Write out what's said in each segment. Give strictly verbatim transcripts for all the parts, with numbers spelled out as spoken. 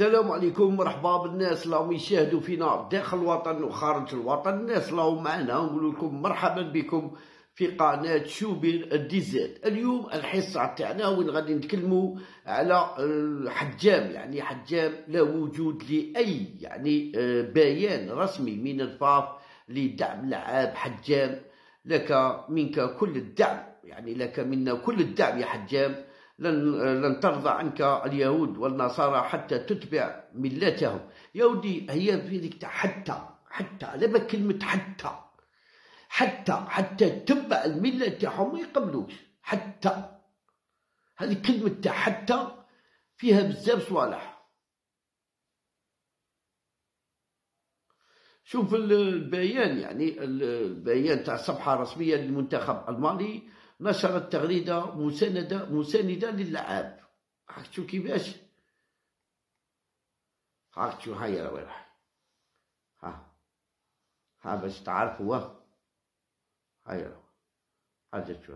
السلام عليكم، مرحبا بالناس اللي راهم يشاهدوا فينا داخل الوطن وخارج الوطن. الناس اللي راهم معنا نقول لكم مرحبا بكم في قناه شوبير ديزات. اليوم الحصه تاعنا وين غادي نتكلموا على حجام، يعني حجام لا وجود لاي يعني بيان رسمي من الفاف لدعم لاعب حجام. لك منك كل الدعم، يعني لك منا كل الدعم يا حجام. لن لن ترضى عنك اليهود والنصارى حتى تتبع ملتهم. يهودي هي في ذيك حتى حتى على بالك كلمة حتى حتى حتى تتبع الملة تاعهم ما يقبلوش. حتى هذه كلمة تاع حتى فيها بزاف صوالح. شوف البيان، يعني البيان تاع صفحة رسمية للمنتخب الألماني نشرت تغريدة مساندة مساندة للعاب. هاك شو كيفاش، هاك شو هاي راهي ها ها باش تعرفوا هاي راهي هاذا شو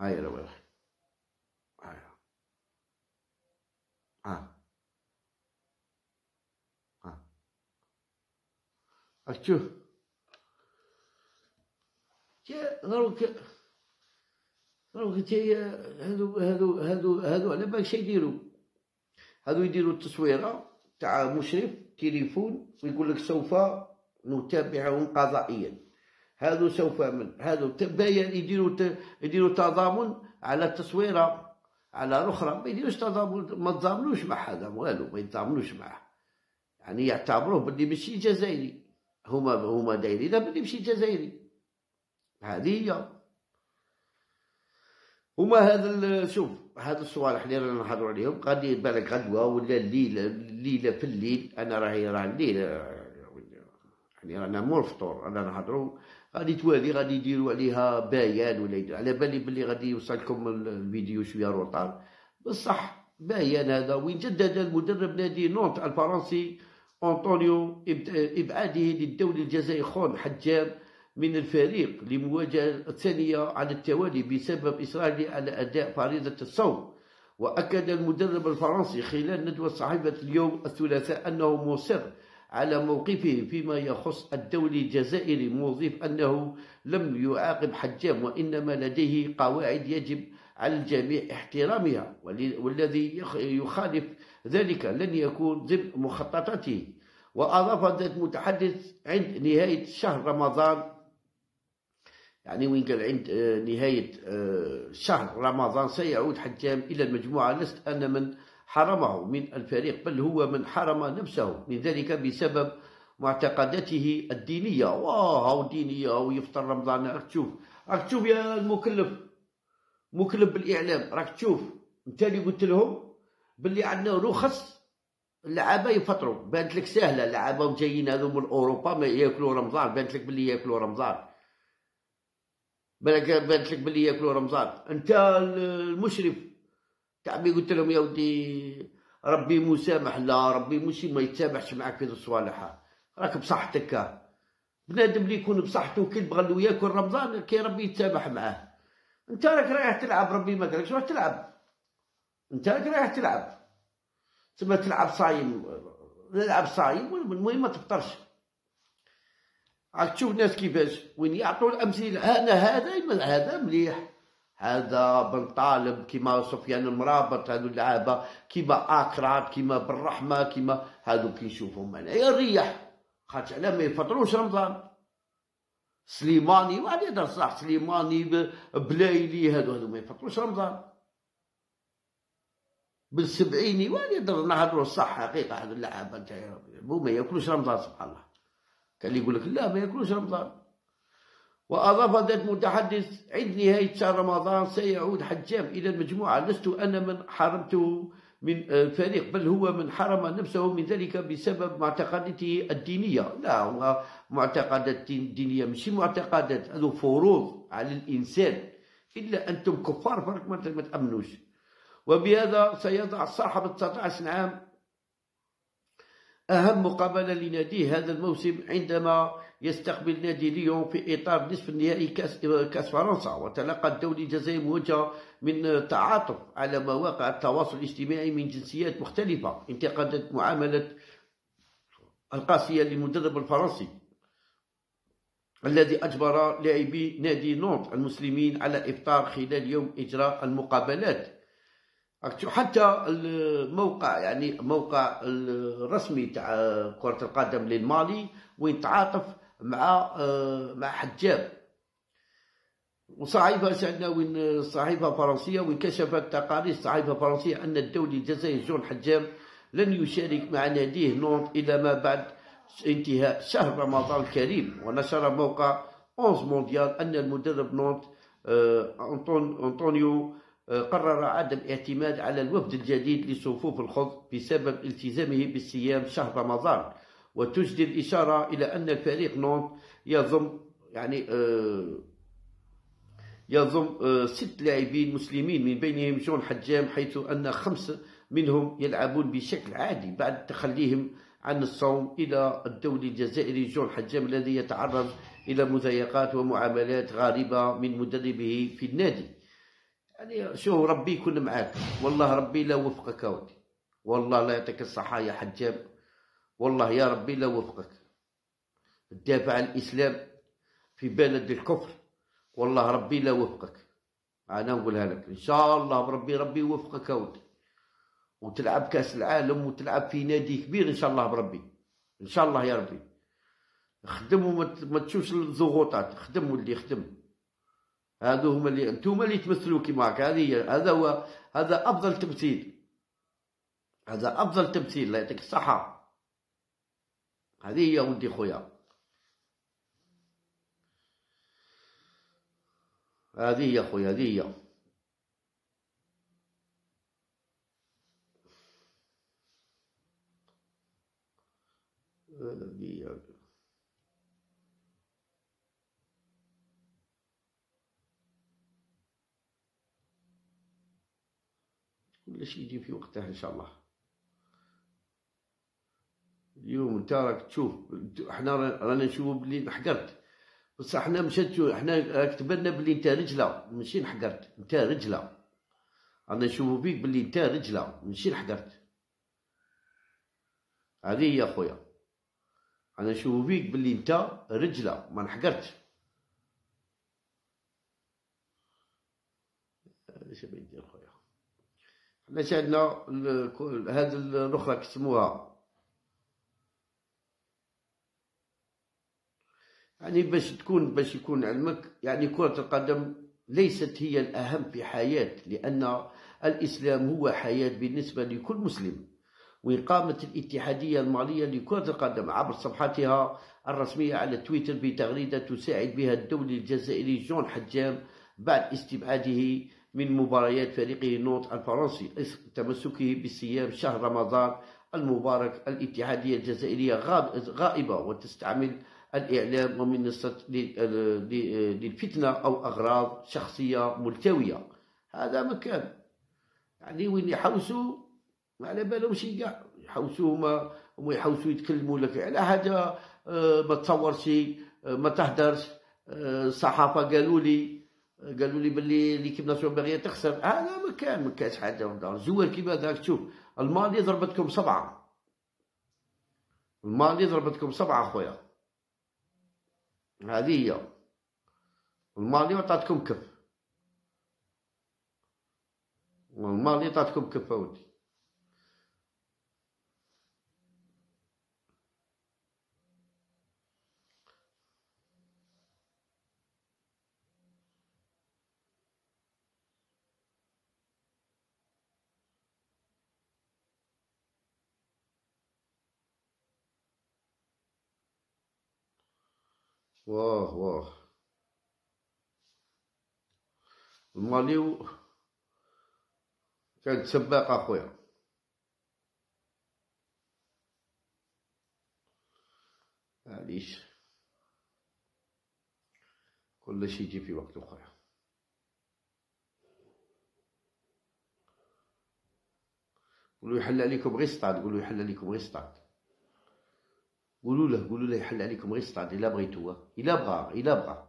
هاي راهي هاي ها ها هاك شو دروك دروك تي هادو هادو هادو هادو على بالك شي يديروا. هادو يديروا التصويره تاع مشرف تليفون ويقول لك سوف نتابعهم قضائيا. هادو سوف من هادو بيان يديروا يديروا تضامن على التصويره على الاخرى. ما يديروش تضامن، ما تضامنوش مع هذا والو، ما يتضامنوش معه، يعني يعتبروه باللي ماشي جزائري. هما هما دايرينها باللي ماشي جزائري. هذه هما هذا. شوف هاد الصوالح اللي رانا نهضروا عليهم غادي بالك غدوه ولا الليله، الليله في الليل. انا راهي راه الليل، يعني رانا مور فطور انا نهضروا. غادي توالي غادي يديروا عليها بيان ولا على بالي بلي غادي يوصلكم الفيديو شويه روطار، بصح بيان هذا وين جدد المدرب نادي نونت الفرنسي أنطونيو ابعاده للدولي الجزائري خون حجام من الفريق لمواجهة الثانية على التوالي بسبب إصراره على أداء فريضة الصوم. وأكد المدرب الفرنسي خلال ندوة صحيفة اليوم الثلاثاء أنه مصر على موقفه فيما يخص الدولي الجزائري، موظف أنه لم يعاقب حجام وإنما لديه قواعد يجب على الجميع احترامها، والذي يخالف ذلك لن يكون ضمن مخططاته. وأضاف ذات المتحدث عند نهاية شهر رمضان، يعني وين قال عند نهاية شهر رمضان سيعود حجام إلى المجموعة، لست أنا من حرمه من الفريق بل هو من حرم نفسه من ذلك بسبب معتقداته الدينية. واو دينية ويفطر رمضان. راك تشوف راك تشوف يا المكلف مكلف بالإعلام، راك تشوف أنت اللي قلت لهم باللي عندنا رخص اللعابة يفطروا. بانت لك سهلة اللعابة وجايين هذو من أوروبا ما ياكلوا رمضان، بانت لك باللي ياكلوا رمضان، بالك بانت لك بلي ياكلوا رمضان. انت المشرف تعبي قلت لهم يا ودي ربي مسامح، لا ربي ماشي ما يتسامحش معاك في الصوالح. راك بصحتك بنادم اللي يكون بصحته كي بغى له ياكل رمضان كي ربي يتسامح معاه. انت راك رايح تلعب، ربي ما قالكش روح تلعب، انت راك رايح تلعب تما تلعب صايم، نلعب صايم المهم ما تفطرش. راك تشوف الناس كيفاش وين يعطوا الامثله. انا هذا هذا مليح، هذا بن طالب كيما سفيان المرابط، هذو اللعابه كيما اكرات كيما بالرحمه كيما هذو كي نشوفهم انا يريح. خاطر علاه ما يفطروش رمضان؟ سليماني وعلى يدر صح سليماني بلايلي هذو هذو ما يفطروش رمضان. بالسبعيني وعلى يدر نهضروا صح حقيقه هذو اللعابه نتاع ما ياكلوش رمضان سبحان الله. كان اللي يقول لك لا ما ياكلوش رمضان. واضاف ذات المتحدث عند نهايه شهر رمضان سيعود حجام الى المجموعه، لست انا من حرمته من الفريق بل هو من حرم نفسه من ذلك بسبب معتقداته الدينيه. لا هو معتقدات دينيه ماشي معتقدات، هذو فروض على الانسان. الا انتم كفار فرق ما تامنوش. وبهذا سيضع صاحب تسعة عشر عام أهم مقابلة لنادي هذا الموسم عندما يستقبل نادي ليون في إطار نصف النهائي كأس كأس فرنسا، وتلقى الدوري الجزائري موجة من تعاطف على مواقع التواصل الاجتماعي من جنسيات مختلفة انتقدت معاملة القاسية للمدرب الفرنسي الذي أجبر لاعبي نادي نونت المسلمين على إفطار خلال يوم إجراء المقابلات. حتى الموقع يعني موقع الرسمي تاع كرة القدم للمالي وين تعاطف مع مع حجاب وصحيفة سعدنا وين صحيفة فرنسية، وين كشفت تقارير صحيفة فرنسية أن الدولي الجزائري جون حجاب لن يشارك مع ناديه نونت إلى ما بعد انتهاء شهر رمضان الكريم. ونشر موقع أونز مونديال أن المدرب نونت أنطونيو قرر عدم الاعتماد على الوفد الجديد لصفوف الخضر بسبب التزامه بالصيام شهر رمضان، وتجدي الإشارة إلى أن الفريق نونت يضم يعني يضم ست لاعبين مسلمين من بينهم جون حجام، حيث أن خمسة منهم يلعبون بشكل عادي بعد تخليهم عن الصوم. إلى الدولي الجزائري جون حجام الذي يتعرض إلى مضايقات ومعاملات غريبة من مدربه في النادي. يعني شو ربي يكون معاك، والله ربي لا وفقك اودي، والله لا يعطيك الصحة يا حجاب، والله يا ربي لا وفقك تدافع عن الإسلام في بلد الكفر، والله ربي لا وفقك. أنا نقولها لك إن شاء الله بربي ربي يوفقك اودي، وتلعب كأس العالم وتلعب في نادي كبير إن شاء الله بربي، إن شاء الله يا ربي. خدم وما تشوفش الضغوطات، خدم ولدي خدم. هادو هما اللي نتوما اللي تمثلوا كيما هكا، هذه هذا هو هذا افضل تمثيل، هذا افضل تمثيل، الله يعطيك الصحة. هذه هي ولدي خويا، هذه هي خويا، هذه هي. كل شيء يجي في وقته ان شاء الله. اليوم انت راك تشوف، احنا رانا نشوفوا بلي انحقرت، بصح احنا مشات احنا راك تبان بلي انت رجله ماشي انحقرت، انت رجله، رانا نشوفوا بيك بلي انت رجله ماشي انحقرت. هذه هي يا خويا، رانا نشوفوا بيك بلي انت رجله ما انحقرتش. اش بغيت ندير خويا، حنا شاهدنا هاد الأخرى كيسموها يعني باش تكون باش يكون علمك يعني كرة القدم ليست هي الأهم في حياة، لأن الإسلام هو حياة بالنسبة لكل مسلم. وقامت الاتحادية المالية لكرة القدم عبر صفحتها الرسمية على تويتر بتغريدة تساعد بها الدولي الجزائري جون حجام بعد استبعاده من مباريات فريقه نونت الفرنسي إثر تمسكه بصيام شهر رمضان المبارك. الاتحادية الجزائرية غائبة وتستعمل الإعلام ومنصة للفتنة أو أغراض شخصية ملتوية. هذا مكان يعني وين يحوسوا ما على بالهمش كاع، يحوسوا هما هما يحوسوا يتكلموا لك على حاجة، ما تصورش، ما تهدرش. الصحافة قالوا لي قالوا لي باللي ليكيب ناسيون باغيه تخسر. هذا ما كان ما كانش حاجه والله. الزوار كيما هذاك تشوف المالي ضربتكم سبعه، المالي ضربتكم سبعه خويا، هذه هي المالي عطاتكم كف، والمالي عطاتكم كف اودي. واه واه المالي كانت سباقة خويا، معليش كل شيء يجي في وقته خويا. قولوا يحل عليكم غير سطع، قولوا يحل عليكم غير سطع. قولوا له قولوا له يحل عليكم غير الصطاد إلا بغيتوه، إلا بغى إلا بغى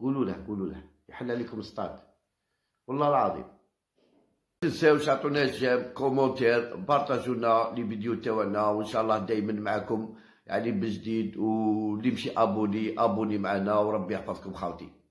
قولوا له قولوا له يحل عليكم الصطاد والله العظيم. ما تنساوش عطونا جيم كومونتير، بارطاجونا لي فيديو تاعنا، وإن شاء الله دايما معاكم علي بجديد، واللي مشي أبوني أبوني معنا، وربي يحفظكم خاوتي.